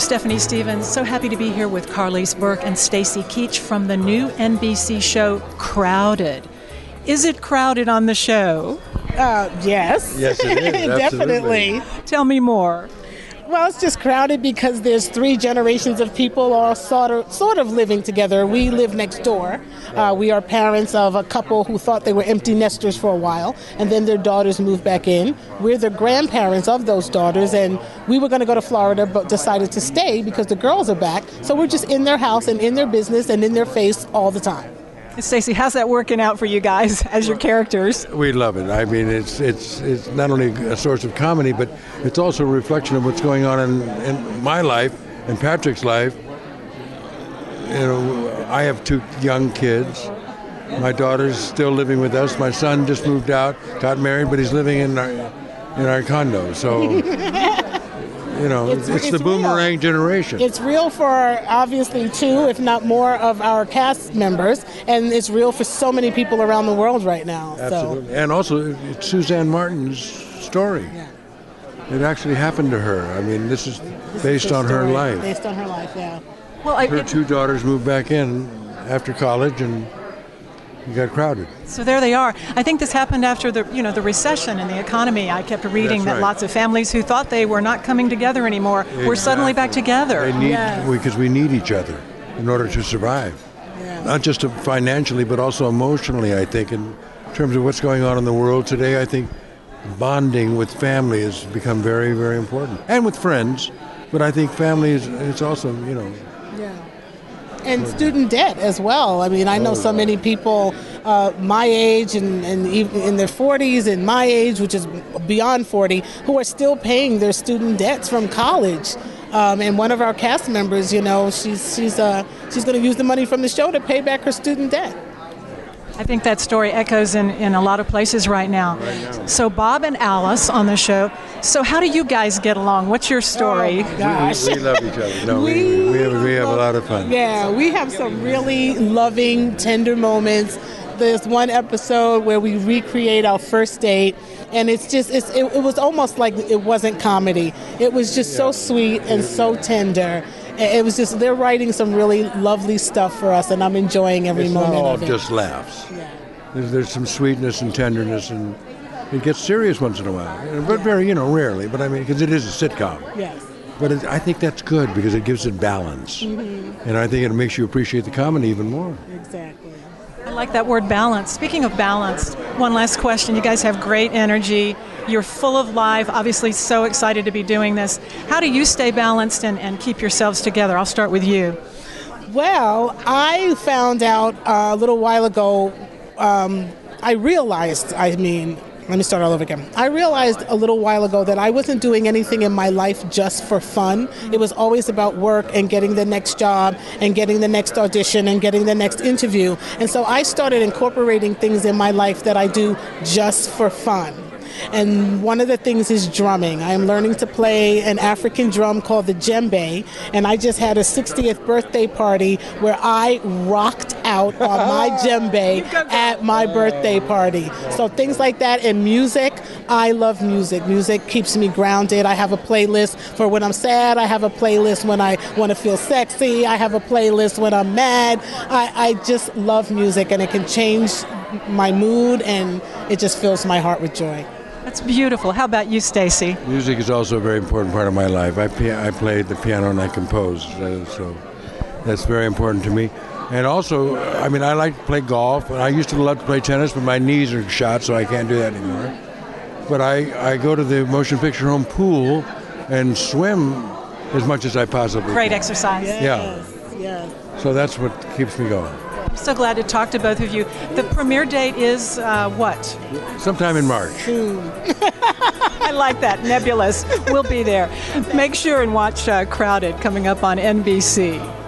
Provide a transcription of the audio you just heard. I'm Stephanie Stephens, so happy to be here with Carlease Burke and Stacy Keach from the new NBC show, Crowded. Is it crowded on the show? Yes. Yes, it is. Definitely. Tell me more. Well, it's just crowded because there's three generations of people all sort of living together. We live next door. We are parents of a couple who thought they were empty nesters for a while, and then their daughters moved back in. We're the grandparents of those daughters, and we were going to go to Florida but decided to stay because the girls are back. So we're just in their house and in their business and in their face all the time. Stacy, how's that working out for you guys as your characters? We love it. I mean, it's not only a source of comedy, but it's also a reflection of what's going on in my life and Patrick's life. You know, I have two young kids. My daughter's still living with us. My son just moved out, got married, but he's living in our condo. So. You know, it's the boomerang generation. It's real for, obviously, two, if not more, of our cast members, and it's real for so many people around the world right now. Absolutely. So. And also, it's Suzanne Martin's story. Yeah. It actually happened to her. I mean, this is based on her life. Based on her life, yeah. Well, her two daughters moved back in after college, and you got crowded. So there they are. I think this happened after the recession and the economy. I kept reading that lots of families who thought they were not coming together anymore were suddenly back together. Because we need each other in order to survive. Yeah. Not just financially, but also emotionally, I think. In terms of what's going on in the world today, I think bonding with family has become very, very important. And with friends. But I think family is also, you know... Yeah. And student debt as well. I mean, I know so many people my age and even in their 40s and my age, which is beyond 40, who are still paying their student debts from college. And one of our cast members, you know, she's going to use the money from the show to pay back her student debt. I think that story echoes in a lot of places right now. So Bob and Alice on the show. So how do you guys get along? What's your story? Oh, gosh. We love each other. No, we have a lot of fun. Yeah, we have some really loving, tender moments. There's one episode where we recreate our first date, and it was almost like it wasn't comedy. It was just so sweet and so tender. It was just, they're writing some really lovely stuff for us, and I'm enjoying every moment of it. It's all just laughs. Yeah. There's some sweetness and tenderness, and it gets serious once in a while. But very, rarely. But I mean, because it is a sitcom. Yes. But I think that's good because it gives it balance. Mm-hmm. And I think it makes you appreciate the comedy even more. Exactly. I like that word balance. Speaking of balance, one last question. You guys have great energy. You're full of life, obviously so excited to be doing this. How do you stay balanced and keep yourselves together? I'll start with you. Well, I found out a little while ago, I realized a little while ago that I wasn't doing anything in my life just for fun. It was always about work and getting the next job and getting the next audition and getting the next interview. And so I started incorporating things in my life that I do just for fun. And one of the things is drumming. I am learning to play an African drum called the djembe, and I just had a 60th birthday party where I rocked out on my djembe at my birthday party. So things like that, and music. I love music. Music keeps me grounded. I have a playlist for when I'm sad. I have a playlist when I want to feel sexy. I have a playlist when I'm mad. I just love music, and it can change my mood, and it just fills my heart with joy. That's beautiful. How about you, Stacy? Music is also a very important part of my life. I played the piano and I composed, so that's very important to me. And also, I mean, I like to play golf. I used to love to play tennis, but my knees are shot, so I can't do that anymore. But I go to the motion picture home pool and swim as much as I possibly can. Great exercise. Yes. Yeah. Yes. So that's what keeps me going. I'm so glad to talk to both of you. The premiere date is what? Sometime in March. I like that. Nebulous. We'll be there. Make sure and watch Crowded coming up on NBC.